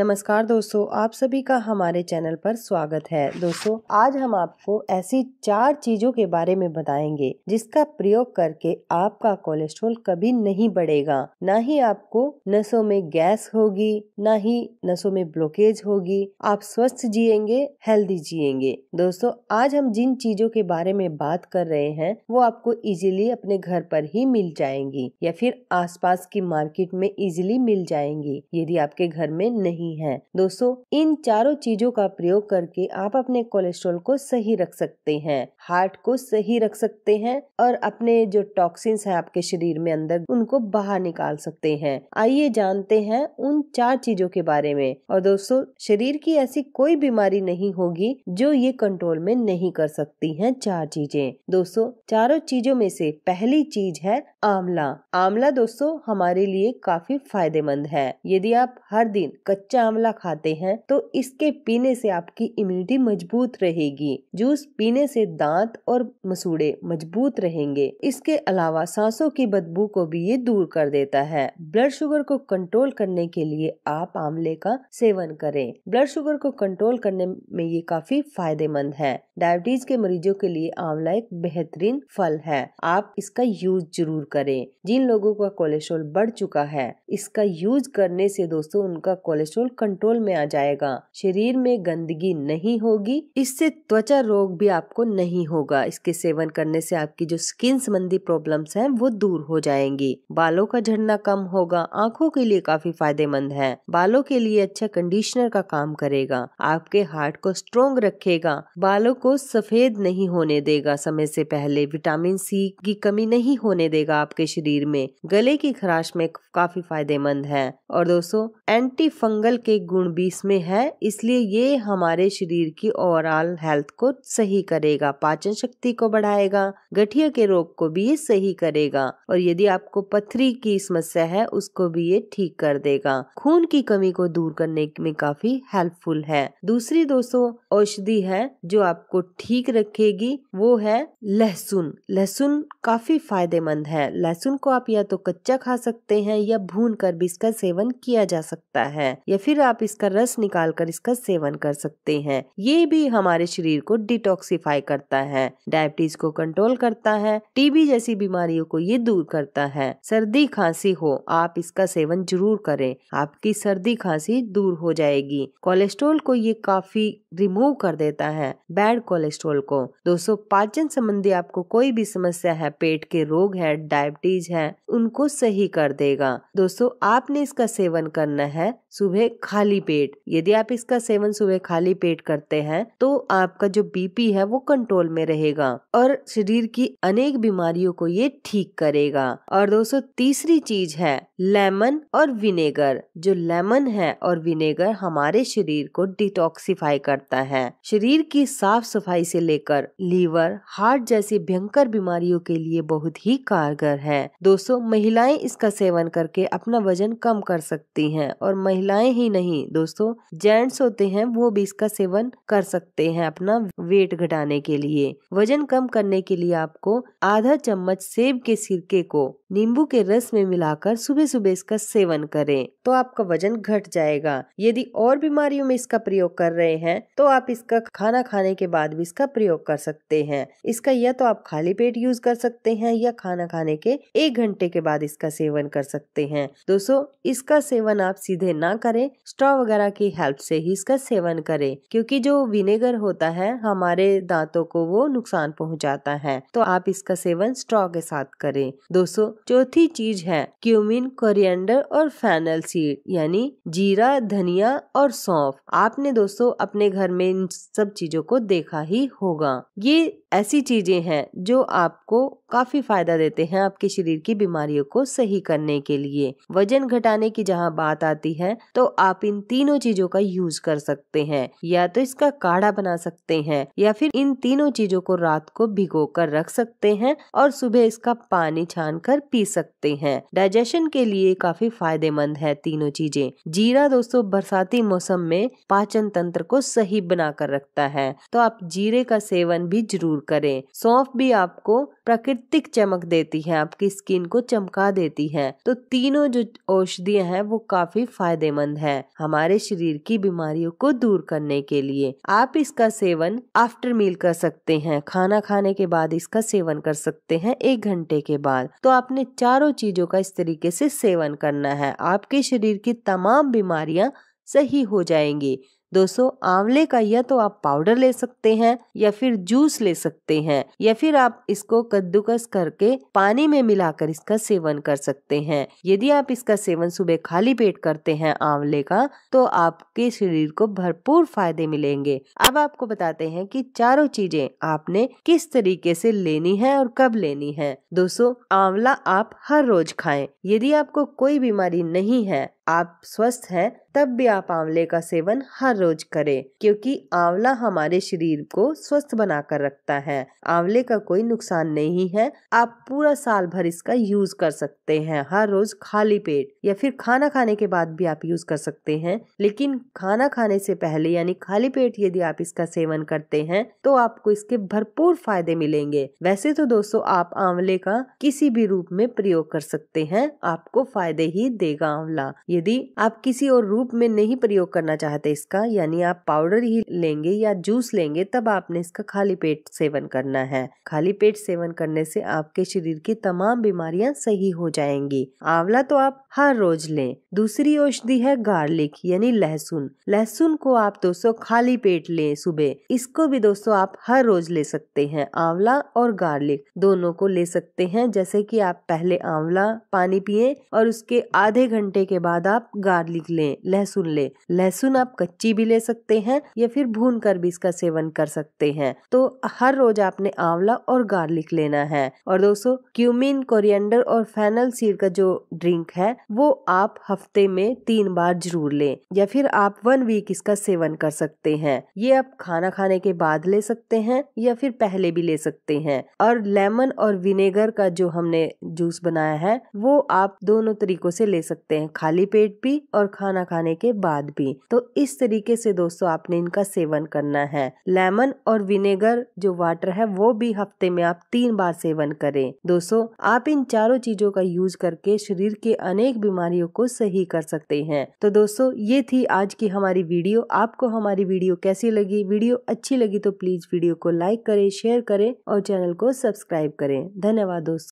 नमस्कार दोस्तों, आप सभी का हमारे चैनल पर स्वागत है। दोस्तों, आज हम आपको ऐसी 4 चीजों के बारे में बताएंगे जिसका प्रयोग करके आपका कोलेस्ट्रॉल कभी नहीं बढ़ेगा, ना ही आपको नसों में गैस होगी, ना ही नसों में ब्लॉकेज होगी। आप स्वस्थ जिएंगे, हेल्दी जिएंगे। दोस्तों, आज हम जिन चीजों के बारे में बात कर रहे हैं वो आपको इजीली अपने घर पर ही मिल जाएंगी या फिर आसपास की मार्केट में इजीली मिल जाएंगी यदि आपके घर में नहीं है। दोस्तों, इन चारों चीजों का प्रयोग करके आप अपने कोलेस्ट्रॉल को सही रख सकते हैं, हार्ट को सही रख सकते हैं और अपने जो टॉक्सिन्स हैं आपके शरीर में अंदर उनको बाहर निकाल सकते हैं। आइए जानते हैं उन 4 चीजों के बारे में। और दोस्तों, शरीर की ऐसी कोई बीमारी नहीं होगी जो ये कंट्रोल में नहीं कर सकती हैं 4 चीजें। दोस्तों, चारों चीजों में से पहली चीज है आंवला। आंवला दोस्तों हमारे लिए काफी फायदेमंद है। यदि आप हर दिन कच्चा आंवला खाते हैं तो इसके पीने से आपकी इम्यूनिटी मजबूत रहेगी। जूस पीने से दांत और मसूड़े मजबूत रहेंगे। इसके अलावा सांसों की बदबू को भी ये दूर कर देता है। ब्लड शुगर को कंट्रोल करने के लिए आप आंवले का सेवन करें। ब्लड शुगर को कंट्रोल करने में ये काफी फायदेमंद है। डायबिटीज के मरीजों के लिए आंवला एक बेहतरीन फल है। आप इसका यूज जरूर करें। जिन लोगों का कोलेस्ट्रॉल बढ़ चुका है, इसका यूज करने से दोस्तों उनका कोलेस्ट्रॉल कंट्रोल में आ जाएगा। शरीर में गंदगी नहीं होगी। इससे त्वचा रोग भी आपको नहीं होगा। इसके सेवन करने से आपकी जो स्किन संबंधी प्रॉब्लम्स हैं वो दूर हो जाएंगी। बालों का झड़ना कम होगा। आंखों के लिए काफी फायदेमंद है। बालों के लिए अच्छा कंडीशनर का काम करेगा। आपके हार्ट को स्ट्रोंग रखेगा। बालों को सफेद नहीं होने देगा समय से पहले। विटामिन सी की कमी नहीं होने देगा आपके शरीर में। गले की खराश में काफी फायदेमंद है। और दोस्तों, एंटी फंगल के गुण भी इसमें है, इसलिए ये हमारे शरीर की ओवरऑल हेल्थ को सही करेगा। पाचन शक्ति को बढ़ाएगा। गठिया के रोग को भी ये सही करेगा और यदि आपको पथरी की समस्या है उसको भी ये ठीक कर देगा। खून की कमी को दूर करने में काफी हेल्पफुल है। दूसरी दोस्तों औषधि है जो आपको ठीक रखेगी, वो है लहसुन। लहसुन काफी फायदेमंद है। लहसुन को आप या तो कच्चा खा सकते हैं या भून कर भी इसका सेवन किया जा सकता है या फिर आप इसका रस निकाल कर इसका सेवन कर सकते हैं। ये भी हमारे शरीर को डिटॉक्सिफाई करता है। डायबिटीज को कंट्रोल करता है। टीबी जैसी बीमारियों को ये दूर करता है। सर्दी खांसी हो, आप इसका सेवन जरूर करें, आपकी सर्दी खांसी दूर हो जाएगी। कोलेस्ट्रॉल को ये काफी रिमूव कर देता है, बैड कोलेस्ट्रॉल को। दोस्तों, पाचन संबंधी आपको कोई भी समस्या है, पेट के रोग है, डायबिटीज है, उनको सही कर देगा। दोस्तों, आपने इसका सेवन करना है सुबह खाली पेट। यदि आप इसका सेवन सुबह खाली पेट करते हैं तो आपका जो बीपी है वो कंट्रोल में रहेगा और शरीर की अनेक बीमारियों को ये ठीक करेगा। और दोस्तों, तीसरी चीज है लेमन और विनेगर। जो लेमन है और विनेगर हमारे शरीर को डिटॉक्सिफाई करता है। शरीर की साफ सफाई से लेकर लीवर, हार्ट जैसी भयंकर बीमारियों के लिए बहुत ही कारगर है। दोस्तों, महिलाएं इसका सेवन करके अपना वजन कम कर सकती हैं और महिलाएं ही नहीं दोस्तों, जेंट्स होते हैं वो भी इसका सेवन कर सकते हैं अपना वेट घटाने के लिए। वजन कम करने के लिए आपको आधा चम्मच सेब के सिरके को नींबू के रस में मिलाकर सुबह सुबह इसका सेवन करें तो आपका वजन घट जाएगा। यदि और बीमारियों में इसका प्रयोग कर रहे हैं तो आप इसका खाना खाने के बाद भी इसका प्रयोग कर सकते हैं। इसका या तो आप खाली पेट यूज कर सकते हैं या खाना खाने के 1 घंटे के बाद इसका सेवन कर सकते हैं। दोस्तों, इसका सेवन आप सीधे ना करें, स्ट्रॉ वगैरह की हेल्प से ही इसका सेवन करें क्योंकि जो विनेगर होता है हमारे दांतों को वो नुकसान पहुंचाता है, तो आप इसका सेवन स्ट्रॉ के साथ करें। दोस्तों, चौथी चीज है क्यूमिन, कोरिएंडर और फैनल सीड यानी जीरा, धनिया और सौंफ। आपने दोस्तों अपने घर में इन सब चीजों को देखा ही होगा। ये ऐसी चीजें हैं जो आपको काफी फायदा देते हैं आपके शरीर की बीमारियों को सही करने के लिए। वजन घटाने की जहां बात आती है तो आप इन तीनों चीजों का यूज कर सकते हैं। या तो इसका काढ़ा बना सकते हैं या फिर इन तीनों चीजों को रात को भिगो कर रख सकते हैं और सुबह इसका पानी छान कर पी सकते हैं। डाइजेशन के लिए काफी फायदेमंद है तीनों चीजें। जीरा दोस्तों बरसाती मौसम में पाचन तंत्र को सही बना कर रखता है, तो आप जीरे का सेवन भी जरूर जरूर करें। सौंफ भी आपको प्राकृतिक चमक देती है, आपकी स्किन को चमका देती है। तो तीनों जो औषधियां हैं वो काफी फायदेमंद है हमारे शरीर की बीमारियों को दूर करने के लिए। आप इसका सेवन आफ्टर मील कर सकते हैं, खाना खाने के बाद इसका सेवन कर सकते हैं 1 घंटे के बाद। तो आपने चारों चीजों का इस तरीके से सेवन करना है, आपके शरीर की तमाम बीमारियां सही हो जाएंगी। दोस्तों, आंवले का या तो आप पाउडर ले सकते हैं या फिर जूस ले सकते हैं, या फिर आप इसको कद्दूकस करके पानी में मिलाकर इसका सेवन कर सकते हैं। यदि आप इसका सेवन सुबह खाली पेट करते हैं आंवले का, तो आपके शरीर को भरपूर फायदे मिलेंगे। अब आपको बताते हैं कि चारों चीजें आपने किस तरीके से लेनी है और कब लेनी है। दोस्तों, आंवला आप हर रोज खाएं। यदि आपको कोई बीमारी नहीं है, आप स्वस्थ हैं, तब भी आप आंवले का सेवन हर रोज करें, क्योंकि आंवला हमारे शरीर को स्वस्थ बनाकर रखता है। आंवले का कोई नुकसान नहीं है, आप पूरा साल भर इसका यूज कर सकते हैं, हर रोज खाली पेट या फिर खाना खाने के बाद भी आप यूज कर सकते हैं। लेकिन खाना खाने से पहले यानी खाली पेट यदि आप इसका सेवन करते हैं तो आपको इसके भरपूर फायदे मिलेंगे। वैसे तो दोस्तों, आप आंवले का किसी भी रूप में प्रयोग कर सकते हैं, आपको फायदे ही देगा आंवला। यदि आप किसी और रूप में नहीं प्रयोग करना चाहते इसका, यानी आप पाउडर ही लेंगे या जूस लेंगे, तब आपने इसका खाली पेट सेवन करना है। खाली पेट सेवन करने से आपके शरीर की तमाम बीमारियां सही हो जाएंगी। आंवला तो आप हर रोज लें। दूसरी औषधि है गार्लिक यानी लहसुन। लहसुन को आप दोस्तों खाली पेट लें सुबह। इसको भी दोस्तों आप हर रोज ले सकते हैं। आंवला और गार्लिक दोनों को ले सकते हैं, जैसे कि आप पहले आंवला पानी पिए और उसके आधे घंटे के बाद आप गार्लिक लें, लहसुन लें। लहसुन आप कच्ची भी ले सकते हैं या फिर भून कर भी इसका सेवन कर सकते हैं। तो हर रोज आपने आंवला और गार्लिक लेना है। और दोस्तों, क्यूमिन, कोरिएंडर और फेनल सीड का जो ड्रिंक है वो आप हफ्ते में 3 बार जरूर लें, या फिर आप 1 वीक इसका सेवन कर सकते हैं। ये आप खाना खाने के बाद ले सकते हैं या फिर पहले भी ले सकते हैं। और लेमन और विनेगर का जो हमने जूस बनाया है वो आप दोनों तरीकों से ले सकते हैं, खाली पेट भी और खाना खाने के बाद भी। तो इस तरीके से दोस्तों आपने इनका सेवन करना है। लेमन और विनेगर जो वाटर है वो भी हफ्ते में आप 3 बार सेवन करें। दोस्तों, आप इन चारों चीजों का यूज करके शरीर के अनेक बीमारियों को सही कर सकते हैं। तो दोस्तों, ये थी आज की हमारी वीडियो। आपको हमारी वीडियो कैसी लगी? वीडियो अच्छी लगी तो प्लीज वीडियो को लाइक करें, शेयर करें और चैनल को सब्सक्राइब करें। धन्यवाद दोस्तों।